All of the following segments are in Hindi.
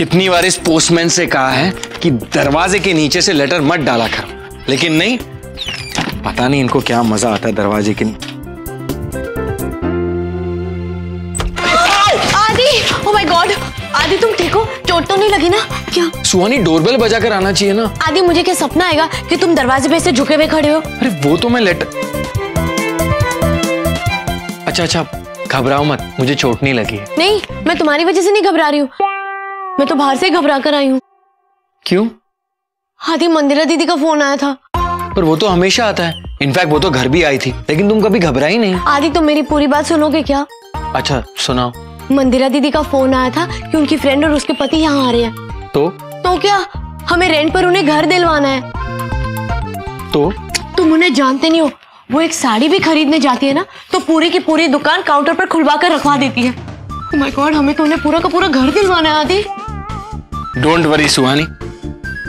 कितनी बार इस पोस्टमैन से कहा है कि दरवाजे के नीचे से लेटर मत डाला करो, लेकिन नहीं, पता नहीं इनको क्या मजा आता है दरवाजे के। आदि, oh my God, आदि तुम ठीक हो? चोट तो नहीं लगी ना? क्या सुहानी, डोरबेल बजा कर आना चाहिए ना। आदि मुझे क्या सपना आएगा कि तुम दरवाजे पे से झुके हुए खड़े हो? अरे वो तो मैं लेटर। अच्छा, घबराओ मत, मुझे चोट नहीं लगी। नहीं, मैं तुम्हारी वजह से नहीं घबरा रही हूँ, मैं तो बाहर से घबरा कर आई हूँ। क्यों? आदि, मंदिरा दीदी का फोन आया था। पर वो तो हमेशा आता है, इनफैक्ट वो तो घर भी आई थी, लेकिन तुम कभी घबराई नहीं। आदि तो मेरी पूरी बात सुनोगे क्या? अच्छा सुनाओ। मंदिरा दीदी का फोन आया था कि उनकी फ्रेंड और उसके पति यहाँ आ रहे हैं। तो क्या हमें रेंट पर उन्हें घर दिलवाना है। तो तुम उन्हें जानते नहीं हो, वो एक साड़ी भी खरीदने जाती है ना, तो पूरी की पूरी दुकान काउंटर पर खुलवा कर रखवा देती है। Oh my God, हमें तो उन्हें पूरा का पूरा घर दिलवाना है। आदि डोंट वरी सुहानी,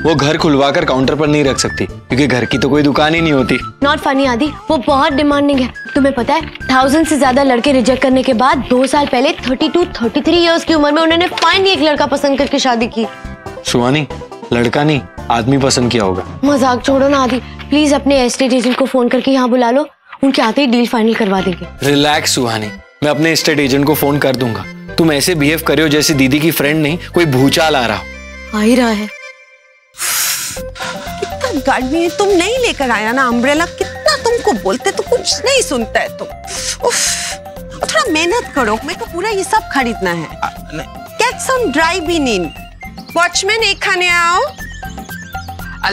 वो घर खुलवाकर काउंटर पर नहीं रख सकती, क्योंकि घर की तो कोई दुकान ही नहीं होती। नॉट फनी आदि, वो बहुत डिमांडिंग है। तुम्हें पता है 1000 से ज्यादा लड़के रिजेक्ट करने के बाद 2 साल पहले 32-33 ईयर्स की उम्र में उन्होंने फाइनली एक लड़का पसंद करके शादी की। सुहानी, लड़का नहीं, आदमी पसंद किया होगा। मजाक छोड़ो ना आदि, प्लीज अपने एस्टेट एजेंट को फोन करके यहाँ बुला लो, उनके आते ही डील फाइनल करवा देंगे। रिलैक्स सुहानी, मैं अपने एस्टेट एजेंट को फोन कर दूंगा। तुम ऐसे बिहेव करो जैसे दीदी की फ्रेंड नहीं, कोई भूचाल आ रहा हो। आ ही रहा है। कितना गर्मी है, तुम नहीं लेकर आया ना अम्ब्रेला। कितना तुमको बोलते तो कुछ नहीं सुनता है तुम। थोड़ा मेहनत करो, मेरे को पूरा ये सब खरीदना है। Get some dry bean. Watchman, एक खाने आओ।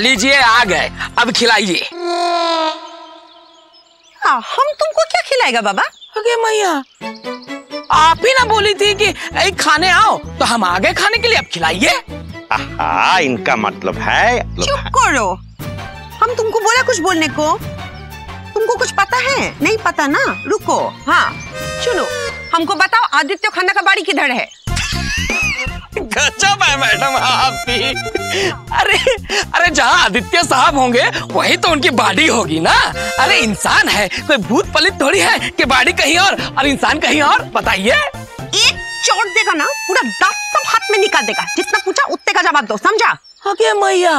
लीजिए आ गए, अब खिलाइए। हम तुमको क्या खिलाएगा बाबा? अगे मैया, आप ही ना बोली थी कि एक खाने आओ, तो हम आ गए खाने के लिए, अब खिलाइए। आहा, इनका मतलब है। चुप करो, हम तुमको बोला कुछ बोलने को? तुमको कुछ पता है? नहीं पता ना, रुको। हाँ सुनो, हमको बताओ आदित्य खन्ना का बाड़ी किधर है? गजब है मैडम आपकी। अरे जहाँ आदित्य साहब होंगे वही तो उनकी बाड़ी होगी ना। अरे इंसान है, कोई भूत पलित थोड़ी है कि बाड़ी कहीं और इंसान कहीं और। बताइए, एक चोट देगा ना, पूरा दांत सब हाथ में निकाल देगा। जितना पूछा उतने का जवाब दो, समझा? अरे मैया,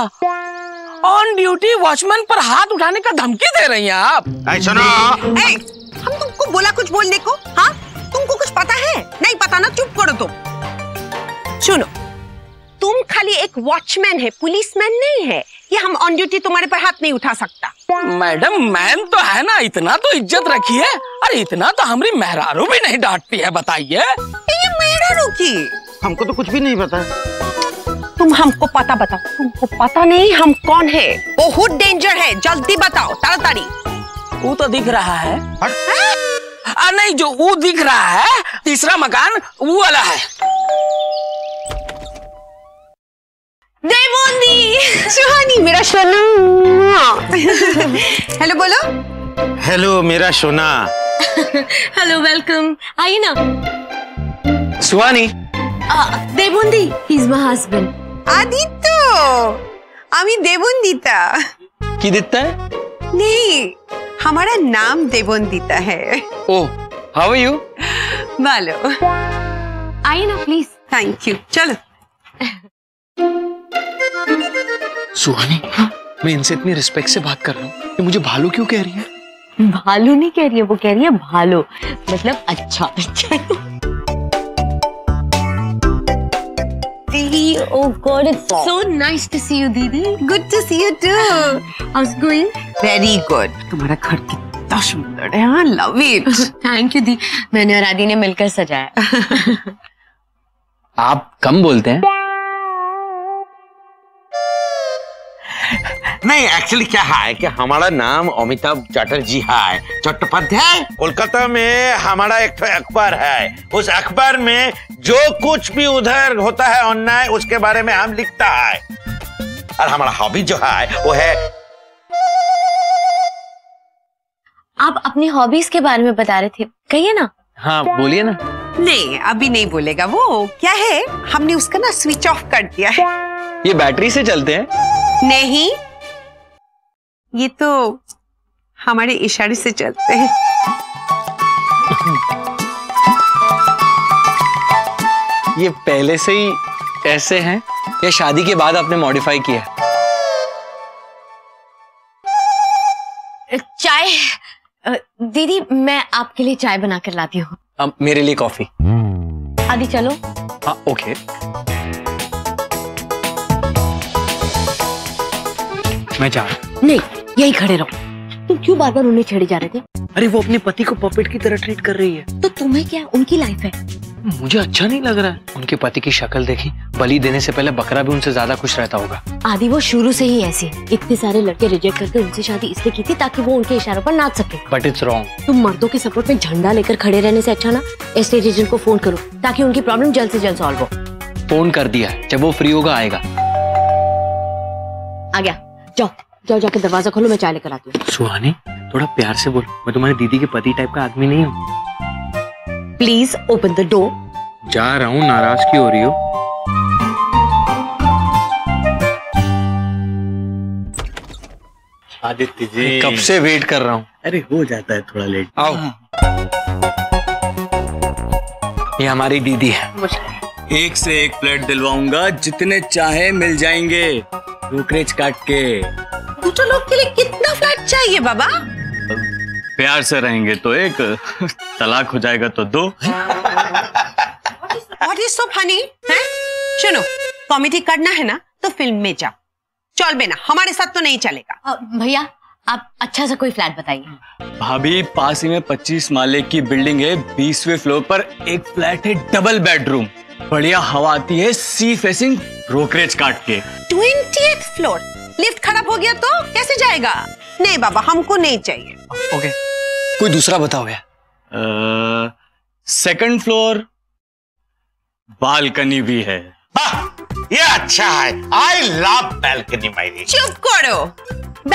ऑन ड्यूटी वॉचमैन पर हाथ उठाने का धमकी दे रही हैं आप। सुनो, हम तुमको बोला कुछ बोलने को? हाँ, तुमको कुछ पता है? नहीं पता ना, चुप करो तुम। सुनो, तुम खाली एक वॉचमैन है, पुलिसमैन नहीं है। ये हम ऑन ड्यूटी तुम्हारे पर हाथ नहीं उठा सकता। मैडम, मैन तो है ना, इतना तो इज्जत रखी है। अरे इतना तो हमारी मेहरारू भी नहीं डांटती है, बताइए। हमको तो कुछ भी नहीं पता। तुम हमको पता बताओ। तुमको पता नहीं हम कौन है? बहुत डेंजर है, जल्दी बताओ, ताड़ाताड़ी। वो तो दिख रहा है। नहीं, जो वो दिख रहा है, तीसरा मकान वो वाला है। सुहानी मेरा सोना। हेलो बोलो। हेलो मेरा सोना। हेलो, वेलकम, आइए ना। सुहानी, देवुंदी, he's my husband. आदित्य, आमी देवुंदीता। की दित्ता है? नहीं, हमारा नाम देवुंदीता है। Oh, how are you? बालो। आइए ना प्लीज। Thank you. चलो। सुहानी, मैं इनसे इतनी रिस्पेक्ट से बात कर रहा हूँ कि मुझे भालू क्यों कह रही है? भालू नहीं कह रही है, वो कह रही है भालो, मतलब अच्छा। Oh God, it's so nice to see you, Didi. Good to see you too. How's it going? Very good. तुम्हारा घर कितना सुंदर है, हाँ, love it. Thank you, Didi. मैंने और आदि ने मिलकर सजाया। आप कम बोलते हैं? नहीं, एक्चुअली क्या है कि हमारा नाम अमिताभ चटर्जी है, चट्टोपाध्याय। कोलकाता में हमारा एक अखबार है, उस अखबार में जो कुछ भी उधर होता है अन्याय, उसके बारे में हम लिखता है। और हमारा हॉबी जो है वो है। आप अपनी हॉबीज के बारे में बता रहे थे, कहिए ना। हाँ बोलिए ना। नहीं, अभी नहीं बोलेगा वो। क्या है, हमने उसका ना स्विच ऑफ कर दिया है। ये बैटरी से चलते हैं? नहीं, ये तो हमारे इशारे से चलते हैं। ये पहले से ही कैसे हैं या शादी के बाद आपने मॉडिफाई किया है? चाय दीदी, मैं आपके लिए चाय बना कर लाती हूँ। मेरे लिए कॉफी। आदि चलो। हाँ ओके। मैं जा रहा। नहीं यही खड़े रहो। तुम क्यों बार बार उन्हें छेड़े जा रहे थे? अरे वो अपने पति को पॉपेट की तरह ट्रीट कर रही है। तो तुम्हें क्या, उनकी लाइफ है। मुझे अच्छा नहीं लग रहा है। उनके पति की शक्ल देखी, बलि देने से पहले बकरा भी उनसे ज्यादा खुश रहता होगा। आदि वो शुरू से ही ऐसी। इतने सारे लड़के रिजेक्ट करके उनसे शादी इसलिए की थी ताकि वो उनके इशारों पर नाच सके। But it's wrong. तुम मर्दों के सपोर्ट में झंडा लेकर खड़े रहने से अच्छा ना एस्टेट एजेंट को फोन करो ताकि उनकी प्रॉब्लम जल्द से जल्द सॉल्व हो। फोन कर दिया, जब वो फ्री होगा आएगा। आ गया, जाओ जाओ जाके दरवाजा खोलो, मैं चाय लेकर आती हूँ। सुहानी थोड़ा प्यार से बोल, मैं तुम्हारी दीदी के पति टाइप का आदमी नहीं हूँ। Please open the door. जा रहा हूँ, नाराज क्यों हो रही हो? आदित्य जी कब से वेट कर रहा हूँ। अरे हो जाता है थोड़ा लेट। आओ। ये हमारी दीदी है। एक से एक प्लेट दिलवाऊंगा, जितने चाहे मिल जाएंगे ब्रोकरेज काट के। दूसरे लोग के लिए कितना फ्लैट चाहिए बाबा? प्यार से रहेंगे तो एक, तलाक हो जाएगा तो दो। What is so funny? सुनो, कॉमेडी करना है ना तो फिल्म में जाओ, चल बेना हमारे साथ तो नहीं चलेगा। भैया आप अच्छा सा कोई फ्लैट बताइए। भाभी पास ही में 25 माले की बिल्डिंग है, 20वें फ्लोर पर एक फ्लैट है, डबल बेडरूम, बढ़िया हवा आती है, सी फेसिंग, ब्रोकरेज काट के। 20th फ्लोर, लिफ्ट खराब हो गया तो कैसे जाएगा? नहीं बाबा हमको नहीं चाहिए। ओके कोई दूसरा बताओ यार। सेकंड फ्लोर, बालकनी भी है। ये अच्छा है, I love balcony my dear। चुप करो,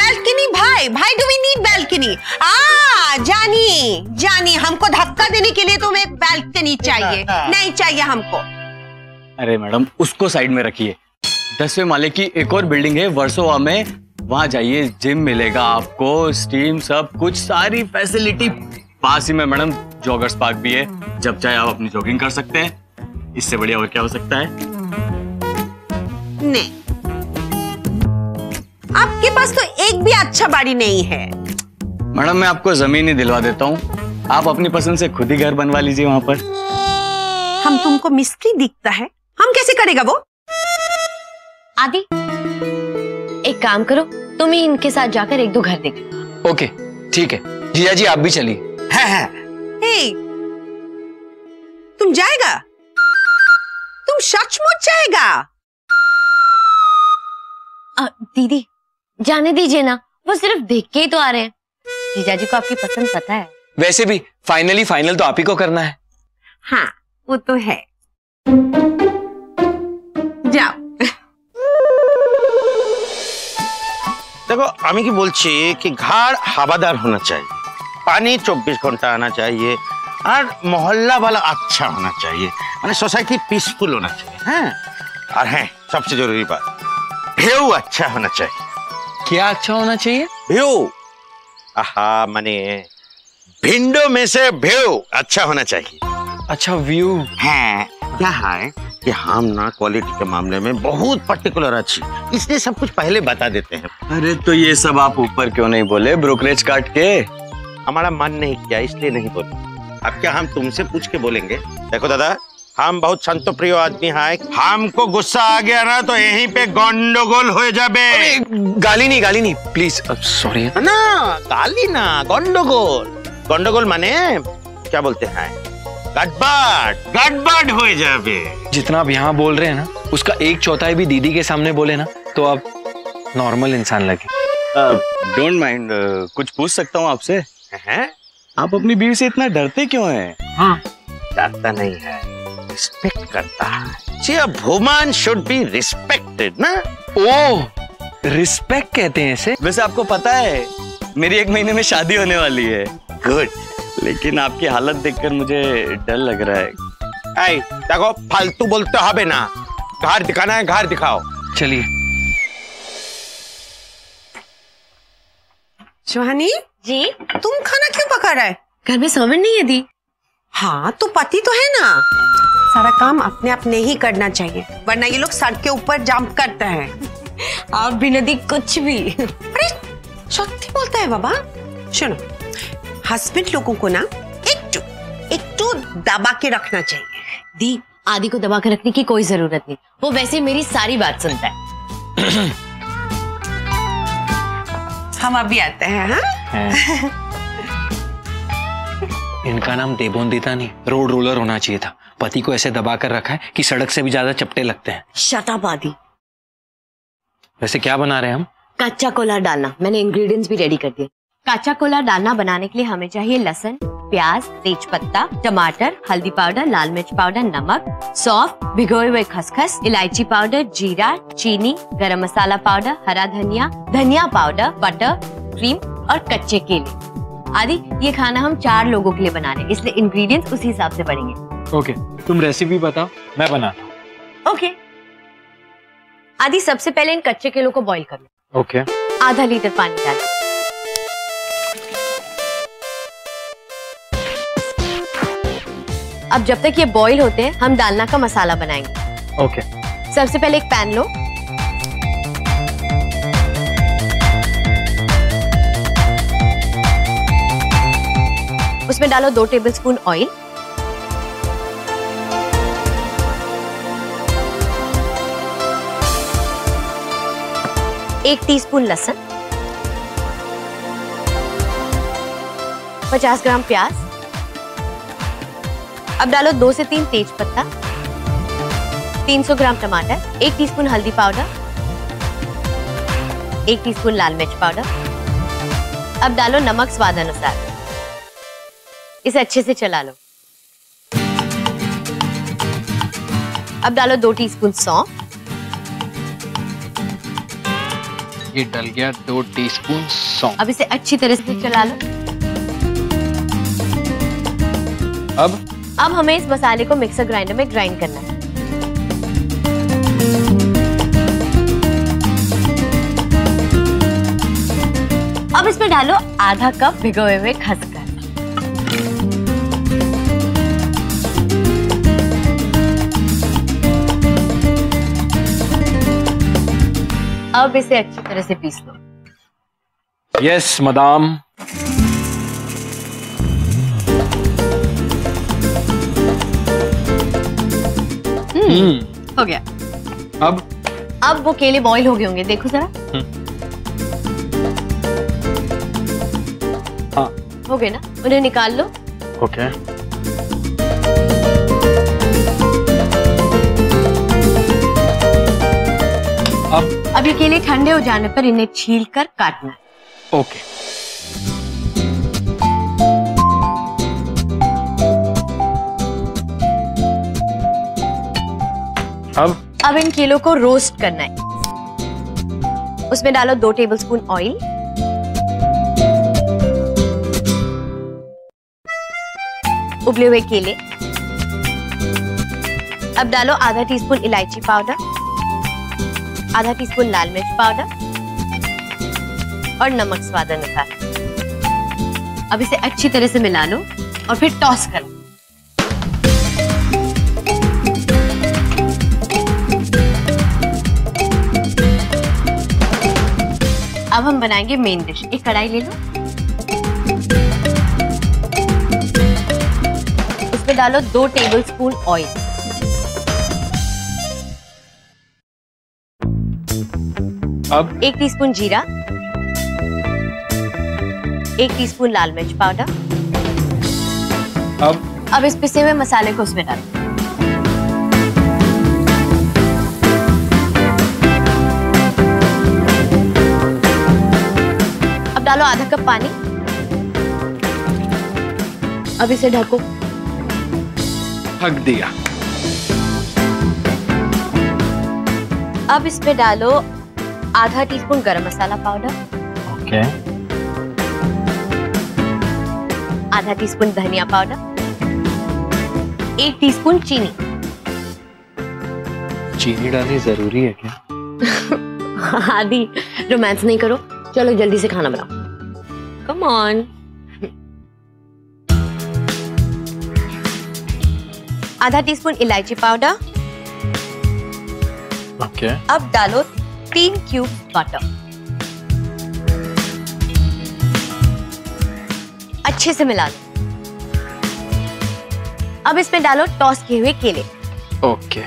balcony भाई, भाई do we need balcony? आ जानी जानी, हमको धक्का देने के लिए तुम्हें balcony चाहिए? नहीं चाहिए हमको। अरे मैडम उसको साइड में रखिए। 10वें माले की एक और बिल्डिंग है वर्सोवा में, वहाँ जाइए, जिम मिलेगा आपको, स्टीम, सब कुछ, सारी फैसिलिटी। पास ही में मैडम जॉगर्स पार्क भी है, जब चाहे आप अपनी जॉगिंग कर सकते हैं। इससे बढ़िया और क्या हो सकता है? नहीं, आपके पास तो एक भी अच्छा बाड़ी नहीं है। मैडम मैं आपको जमीन ही दिलवा देता हूँ, आप अपनी पसंद से खुद ही घर बनवा लीजिए वहाँ पर। हम तुमको मिस्त्री दिखता है, हम कैसे करेगा वो? आदि एक काम करो, तुम ही इनके साथ जाकर एक दो घर देखो। ओके ठीक है। जीजा जी आप भी चलिए। तुम जाएगा? तुम सचमुच जाएगा? दीदी जाने दीजिए ना, वो सिर्फ देख के ही तो आ रहे हैं। जीजा जी को आपकी पसंद पता है। वैसे भी फाइनली फाइनल तो आप ही को करना है। हाँ वो तो है। जाओ। देखो आमी की बोलछी कि घर हवादार होना चाहिए, पानी 24 घंटा आना चाहिए और मोहल्ला वाला अच्छा होना चाहिए, माने सोसाइटी पीसफुल होना चाहिए। हाँ और है सबसे जरूरी बात, व्यू अच्छा होना चाहिए। क्या अच्छा होना चाहिए? व्यू। आहा माने भिंडो में से व्यू अच्छा होना चाहिए। अच्छा व्यू। हाँ क्या है कि हम ना क्वालिटी के मामले में बहुत पर्टिकुलर अच्छी, इसलिए सब कुछ पहले बता देते हैं। अरे तो ये सब आप ऊपर क्यों नहीं बोले? ब्रोकरेज काट के हमारा मन नहीं किया इसलिए नहीं बोले। अब क्या हम तुमसे पूछ के बोलेंगे? देखो दादा हम बहुत संतोप्रिय आदमी हैं, हमको गुस्सा आ गया ना तो यहीं पे गंडोगोल हो जाबे। गाली नहीं, गाली नहीं प्लीज। सॉरी ना, गाली ना, गंडोगोल। गंडोगोल माने क्या बोलते हैं? गड़बड़, गड़बड़ हो जाबे। जितना आप यहाँ बोल रहे हैं ना उसका 1/4 भी दीदी के सामने बोले ना तो आप नॉर्मल इंसान लगे। डोंट माइंड, कुछ पूछ सकता हूँ आपसे? आप अपनी बीवी से इतना डरते क्यों हैं? हाँ डरता नहीं है, रिस्पेक्ट करता है। A woman should be respected ना। ओह रिस्पेक्ट कहते हैं इसे। वैसे आपको पता है मेरी 1 महीने में शादी होने वाली है। गुड, लेकिन आपकी हालत देखकर मुझे डर लग रहा है। आई देखो फालतू बोलते होबे ना, घर दिखाना है घर दिखाओ। चलिए। सुहानी जी तुम खाना क्यों पका रहा है? घर में सर्वेंट नहीं है दी। हाँ तो पति तो है ना। सारा काम अपने अपने ही करना चाहिए, वरना ये लोग सड़क के ऊपर जंप करते हैं। आप भी नदी कुछ भी। अरे सत्य बोलता है बाबा। सुनो, हस्बैंड लोगों को ना एक तो दबा के रखना चाहिए। दी, आदि को दबा के रखने की कोई जरूरत नहीं, वो वैसे मेरी सारी बात सुनता है। हम अभी आते हैं। हाँ? इनका नाम देवोंदिता नहीं, रोड रोलर होना चाहिए था। पति को ऐसे दबा कर रखा है कि सड़क से भी ज्यादा चपटे लगते हैं। शताबादी। वैसे क्या बना रहे हैं हम? कच्चा कोला डालना। मैंने इंग्रेडिएंट्स भी रेडी कर दिए। कच्चा कोला डालना बनाने के लिए हमें चाहिए लसन, प्याज, तेज पत्ता, टमाटर, हल्दी पाउडर, लाल मिर्च पाउडर, नमक, सौंफ, भिगोए हुए खसखस, इलायची पाउडर, जीरा, चीनी, गरम मसाला पाउडर, हरा धनिया, धनिया पाउडर, बटर, क्रीम और कच्चे केले। आदि, ये खाना हम 4 लोगों के लिए बना रहे हैं, इसलिए इंग्रेडिएंट्स उसी हिसाब से बढ़ेंगे। ओके, तुम रेसिपी बताओ, मैं बनाता हूँ। ओके। आदि, सबसे पहले इन कच्चे केलों को बॉईल कर लो। ओके। आधा लीटर पानी डाल। अब जब तक ये बॉईल होते हैं, हम डालना का मसाला बनाएंगे। ओके। सबसे पहले एक पैन लो। उसमें डालो 2 टेबलस्पून ऑयल, एक टीस्पून लहसुन, 50 ग्राम प्याज। अब डालो 2 से 3 तेज पत्ता, 300 ग्राम टमाटर, 1 टीस्पून हल्दी पाउडर, 1 टीस्पून लाल मिर्च पाउडर। अब डालो नमक स्वाद अनुसार। इसे अच्छे से चला लो। अब डालो 2 टीस्पून सौंफ। ये डल गया 2 टीस्पून सौंफ। अब इसे अच्छी तरह से चला लो। अब हमें इस मसाले को मिक्सर ग्राइंडर में ग्राइंड करना है। अब इसमें डालो आधा कप भिगोए हुए खसखस। अब इसे अच्छी तरह से पीस लो। Yes madam. हो गया। अब वो केले बॉईल हो गए होंगे, देखो जरा। हाँ, हो गए ना, उन्हें निकाल लो। ओके। अब ये केले ठंडे हो जाने पर इन्हें छील कर काटना है। ओके। अब इन केलों को रोस्ट करना है। उसमें डालो 2 टेबलस्पून ऑयल। उबले हुए केले। अब डालो आधा टीस्पून इलायची पाउडर, आधा टीस्पून लाल मिर्च पाउडर और नमक स्वाद अनुसार। अब इसे अच्छी तरह से मिला लो और फिर टॉस करो। अब हम बनाएंगे मेन डिश। एक कढ़ाई ले लो, उसमें डालो 2 टेबलस्पून ऑयल। अब 1 टीस्पून जीरा, 1 टीस्पून लाल मिर्च पाउडर। अब इस पिसे हुए मसाले को उसमें डालो। अब डालो आधा कप पानी। अब इसे ढको। ढक दिया। अब इसमें डालो आधा टीस्पून गरम मसाला पाउडर। ओके। आधा टीस्पून धनिया पाउडर, 1 टीस्पून चीनी। चीनी डालनी जरूरी है क्या? आदि, रोमांस नहीं करो, चलो जल्दी से खाना बनाओ। Come on. आधा टीस्पून इलायची पाउडर। ओके। अब डालो 3 क्यूब बटर, अच्छे से मिला लो। अब इसमें डालो टॉस किए हुए केले। ओके।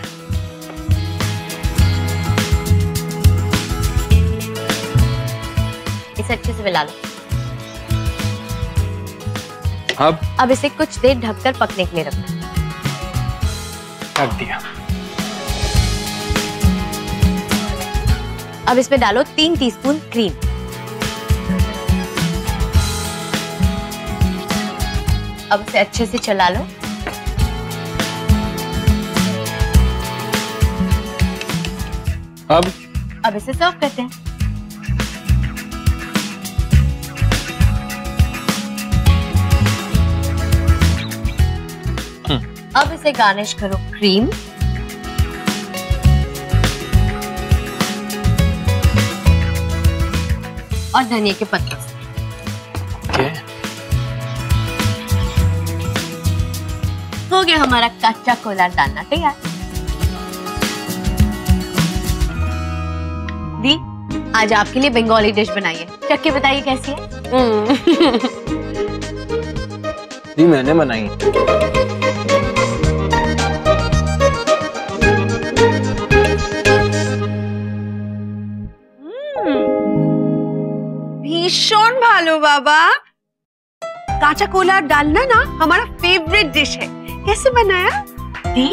इसे अच्छे से मिला लो। अब इसे कुछ देर ढककर पकने के लिए रखना। रख दिया। अब इसमें डालो 3 टीस्पून क्रीम। अब इसे अच्छे से चला लो। अब इसे सर्व करते हैं। अब इसे गार्निश करो क्रीम और धनिया के पत्तों से। हो गया हमारा कच्चा कोला डालना तैयार। दी, आज आपके लिए बंगाली डिश बनाई है, चख के बताइए कैसी है। दी मैंने बनाई। भीषण भालो बाबा, काचा कोला डालना ना हमारा फेवरेट डिश है। कैसे बनाया दी?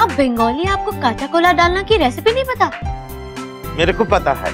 आप बंगाली, आपको काचा कोला डालना की रेसिपी नहीं पता? मेरे को पता है।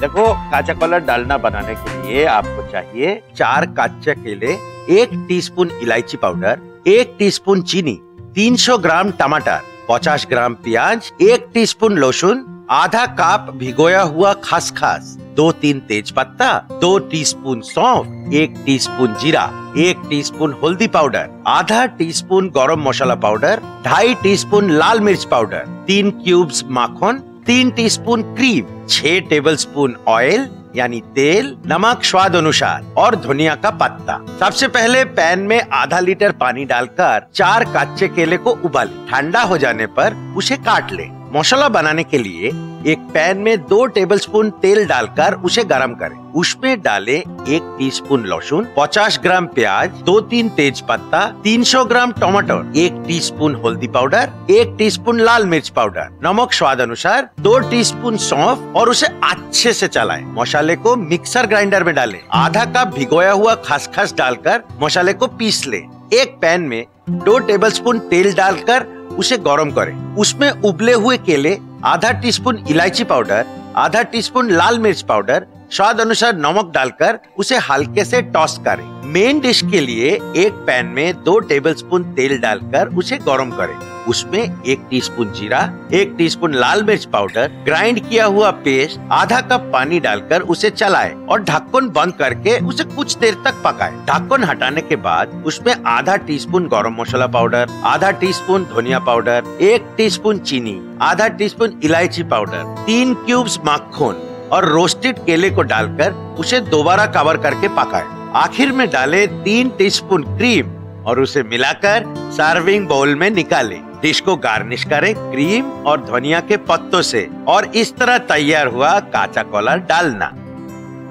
देखो, काचा कोला डालना बनाने के लिए आपको चाहिए 4 कच्चे केले, 1 टीस्पून इलायची पाउडर, 1 टीस्पून चीनी, 300 ग्राम टमाटर, 50 ग्राम प्याज, 1 टीस्पून लहसुन, आधा कप भिगोया हुआ खसखस, 2-3 तेज पत्ता, 2 टीस्पून सौंफ, 1 टीस्पून जीरा, 1 टीस्पून हल्दी पाउडर, आधा टीस्पून गरम मसाला पाउडर, 2.5 टीस्पून लाल मिर्च पाउडर, 3 क्यूब्स माखन, 3 टीस्पून क्रीम, 6 टेबलस्पून ऑयल यानी तेल, नमक स्वाद अनुसार और धनिया का पत्ता। सबसे पहले पैन में आधा लीटर पानी डालकर 4 कच्चे केले को उबालें। ठंडा हो जाने पर उसे काट लें। मसाला बनाने के लिए एक पैन में 2 टेबलस्पून तेल डालकर उसे गरम करें। उसमें डालें 1 टीस्पून लहसुन, 50 ग्राम प्याज, 2-3 तेज पत्ता, 300 ग्राम टमाटर, 1 टीस्पून हल्दी पाउडर, 1 टीस्पून लाल मिर्च पाउडर, नमक स्वाद अनुसार, 2 टीस्पून सौंफ और उसे अच्छे से चलाएं। मसाले को मिक्सर ग्राइंडर में डालें। आधा कप भिगोया हुआ खसखस डालकर मसाले को पीस लें। एक पैन में 2 टेबलस्पून तेल डालकर उसे गरम करें। उसमें उबले हुए केले, आधा टीस्पून इलायची पाउडर, आधा टीस्पून लाल मिर्च पाउडर, स्वाद अनुसार नमक डालकर उसे हल्के से टॉस करें। मेन डिश के लिए एक पैन में 2 टेबलस्पून तेल डालकर उसे गरम करें। उसमें 1 टीस्पून जीरा, 1 टीस्पून लाल मिर्च पाउडर, ग्राइंड किया हुआ पेस्ट, आधा कप पानी डालकर उसे चलाएं और ढक्कन बंद करके उसे कुछ देर तक पकाएं। ढक्कन हटाने के बाद उसमें आधा टीस्पून गरम मसाला पाउडर, आधा टीस्पून धनिया पाउडर, 1 टीस्पून चीनी, आधा टीस्पून इलायची पाउडर, 3 क्यूब्स माखन और रोस्टेड केले को डालकर उसे दोबारा कवर करके पकाएं। आखिर में डालें 3 टीस्पून क्रीम और उसे मिलाकर सर्विंग बाउल में निकालें। डिश को गार्निश करें क्रीम और धनिया के पत्तों से और इस तरह तैयार हुआ काचा कोला डालना।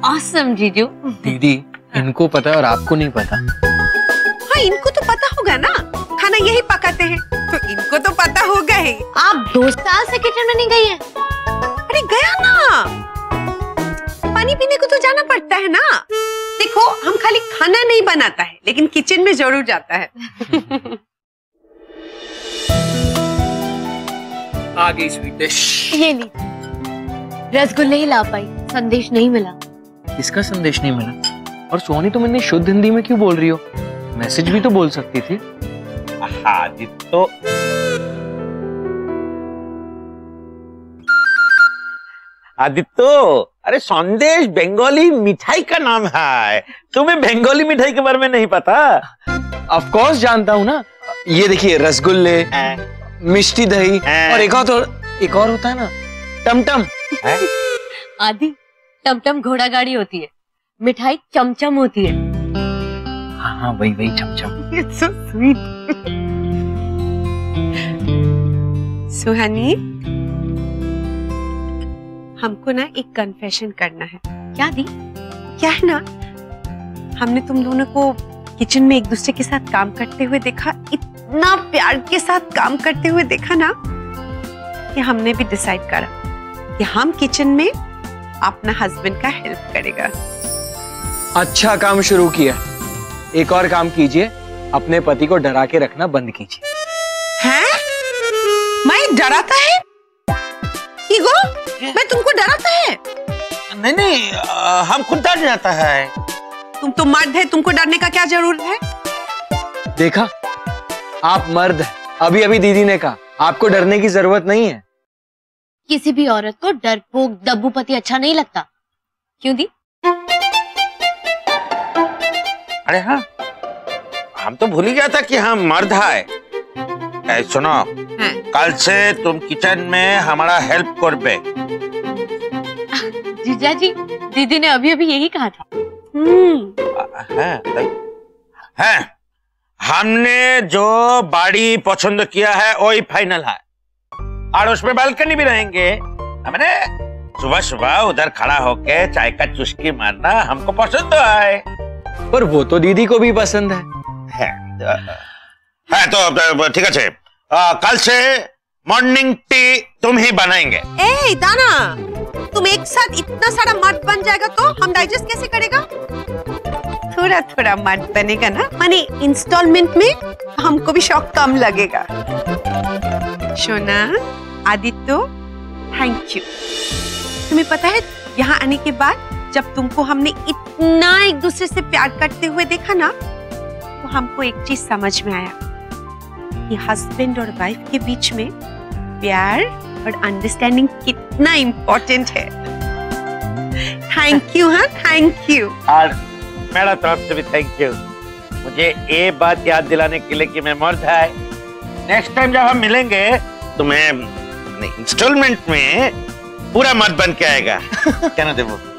ऑसम जीजू। दीदी, इनको पता है और आपको नहीं पता। हाँ, इनको तो पता होगा ना, खाना यही पकाते हैं तो इनको तो पता होगा ही। आप 2 साल से किचन में नहीं गई है। अरे गया ना, पानी पीने को तो जाना पड़ता है ना। देखो, हम खाली खाना नहीं बनाता है लेकिन किचन में जरूर जाता है। आ गई स्वीट डिश। ये ली, रसगुल्ले ही ला पाई, संदेश नहीं मिला। इसका संदेश नहीं मिला? और सोनी, तुम इतनी शुद्ध हिंदी में क्यों बोल रही हो? मैसेज भी तो बोल सकती थी। तो आदित्य, अरे संदेश बंगाली मिठाई का नाम है। तुम्हें बंगाली मिठाई के बारे में नहीं पता? ऑफ कोर्स जानता हूँ ना। ये देखिए, रसगुल्ले, मिष्टी दही और एक और होता है ना, टमटम। आदि, टमटम घोड़ा गाड़ी होती है, मिठाई चमचम होती है। हाँ वही वही चमचम। It's so sweet. सुहानी, हमको ना एक कन्फेशन करना है। क्या दी? क्या है ना, हमने तुम दोनों को किचन में एक दूसरे के साथ काम करते हुए देखा, इतना प्यार के साथ काम करते हुए देखा ना, कि हमने भी डिसाइड करा कि हम किचन में अपना हस्बैंड का हेल्प करेगा। अच्छा काम शुरू किया। एक और काम कीजिए, अपने पति को डरा के रखना बंद कीजिए। हैं? मैं डराता है? ईगो, मैं तुमको डराता है? नहीं, हम खुद डर जाता है। तुम तो मर्द है, तुमको डरने का क्या जरूरत है? देखा, आप मर्द है। अभी अभी दीदी ने कहा आपको डरने की जरूरत नहीं है। किसी भी औरत को डरपोक दब्बू पति अच्छा नहीं लगता, क्यों दी? अरे हाँ, हम तो भूल ही गया था कि हम मर्द है। सुनो, हाँ। कल से तुम किचन में हमारा हेल्प कर बे। जीजा जी, दीदी ने अभी अभी यही कहा था। है हमने जो बाड़ी पसंद किया है वही फाइनल है, और उसमें बालकनी भी रहेंगे। हमने सुबह सुबह उधर खड़ा होके चाय का चुस्की मारना हमको पसंद तो है, पर वो तो दीदी को भी पसंद है। है तो ठीक है, कल से मॉर्निंग टी तुम ही बनाएंगे। ए दाना, तुम एक साथ इतना सारा मर्द बन जाएगा तो हम डाइजेस्ट कैसे करेगा? थोड़ा थोड़ा मर्द बनेगा ना, माने इंस्टॉलमेंट में हमको भी शौक कम लगेगा। सोना, आदित्य, थैंक यू। तुम्हें पता है, यहाँ आने के बाद जब तुमको हमने इतना एक दूसरे से प्यार करते हुए देखा ना, तो हमको एक चीज समझ में आया कि हस्बैंड और वाइफ के बीच में प्यार और अंडरस्टैंडिंग कितना इम्पोर्टेंट है। Thank you. हाँ, थैंक यू। और मेरा तरफ से भी थैंक यू, मुझे ये बात याद दिलाने के लिए कि मैं मर्द है। नेक्स्ट टाइम जब हम मिलेंगे तो मैं इंस्टॉलमेंट में पूरा मर्द बन के आएगा। क्या ना देवो?